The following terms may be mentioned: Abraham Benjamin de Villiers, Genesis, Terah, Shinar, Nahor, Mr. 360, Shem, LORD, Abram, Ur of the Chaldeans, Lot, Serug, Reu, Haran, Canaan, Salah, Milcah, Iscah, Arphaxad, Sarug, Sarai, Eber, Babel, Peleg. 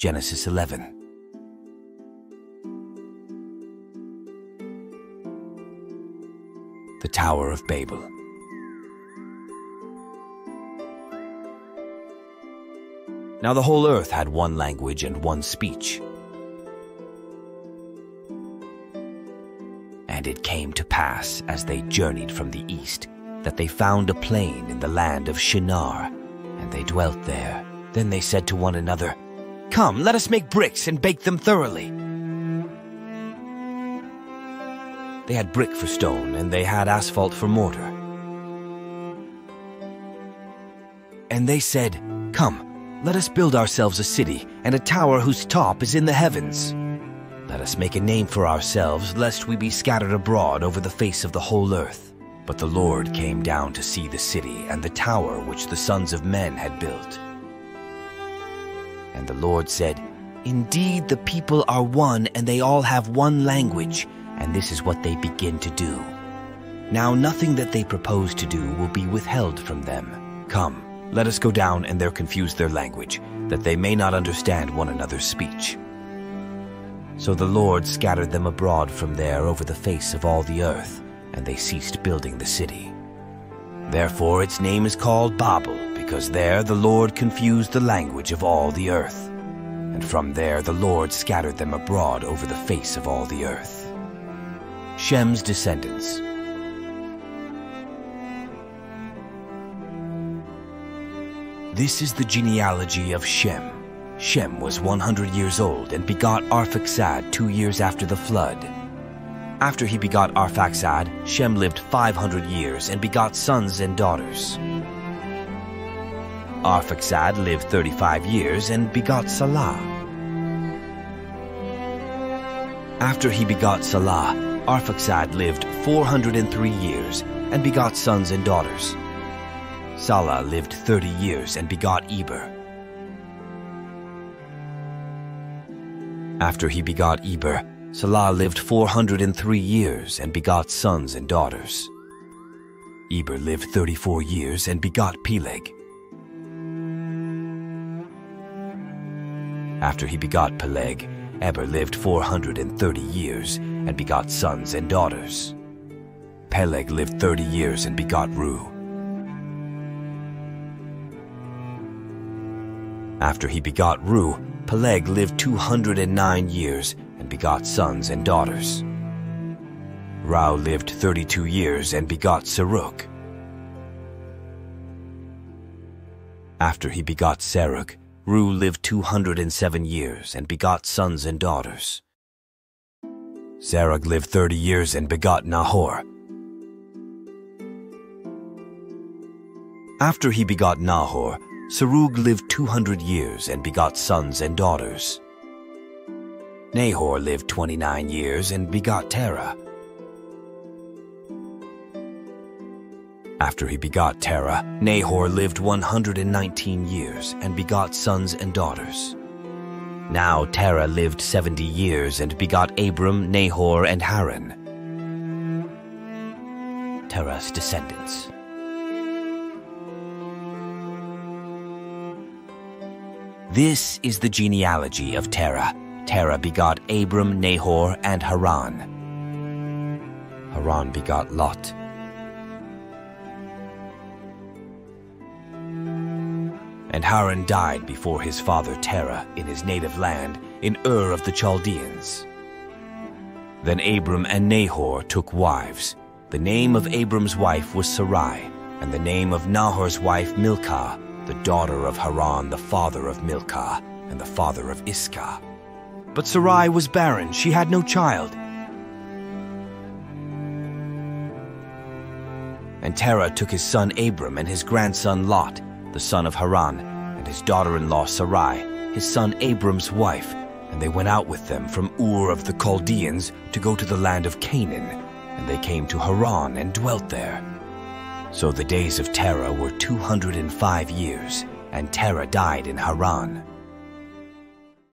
Genesis 11. The Tower of Babel. Now the whole earth had one language and one speech. And it came to pass, as they journeyed from the east, that they found a plain in the land of Shinar, and they dwelt there. Then they said to one another, "Come, let us make bricks and bake them thoroughly." They had brick for stone, and they had asphalt for mortar. And they said, "Come, let us build ourselves a city, and a tower whose top is in the heavens. Let us make a name for ourselves, lest we be scattered abroad over the face of the whole earth." But the Lord came down to see the city and the tower which the sons of men had built. And the Lord said, "Indeed, the people are one, and they all have one language, and this is what they begin to do. Now nothing that they propose to do will be withheld from them. Come, let us go down and there confuse their language, that they may not understand one another's speech." So the Lord scattered them abroad from there over the face of all the earth, and they ceased building the city. Therefore its name is called Babel, because there the Lord confused the language of all the earth. And from there the Lord scattered them abroad over the face of all the earth. Shem's descendants. This is the genealogy of Shem. Shem was 100 years old and begot Arphaxad 2 years after the flood. After he begot Arphaxad, Shem lived 500 years and begot sons and daughters. Arphaxad lived 35 years and begot Salah. After he begot Salah, Arphaxad lived 403 years and begot sons and daughters. Salah lived 30 years and begot Eber. After he begot Eber, Salah lived 403 years and begot sons and daughters. Eber lived 34 years and begot Peleg. After he begot Peleg, Eber lived 430 years and begot sons and daughters. Peleg lived 30 years and begot Reu. After he begot Reu, Peleg lived 209 years and begot sons and daughters. Reu lived 32 years and begot Serug. After he begot Sarug, Reu lived 207 years and begot sons and daughters. Sarug lived 30 years and begot Nahor. After he begot Nahor, Serug lived 200 years and begot sons and daughters. Nahor lived 29 years and begot Terah. After he begot Terah, Nahor lived 119 years and begot sons and daughters. Now Terah lived 70 years and begot Abram, Nahor, and Haran. Terah's descendants. This is the genealogy of Terah. Terah begot Abram, Nahor, and Haran. Haran begot Lot. And Haran died before his father Terah in his native land, in Ur of the Chaldeans. Then Abram and Nahor took wives. The name of Abram's wife was Sarai, and the name of Nahor's wife Milcah, the daughter of Haran, the father of Milcah, and the father of Iscah. But Sarai was barren, she had no child. And Terah took his son Abram and his grandson Lot, the son of Haran, and his daughter-in-law Sarai, his son Abram's wife, and they went out with them from Ur of the Chaldeans to go to the land of Canaan, and they came to Haran and dwelt there. So the days of Terah were 205 years, and Terah died in Haran.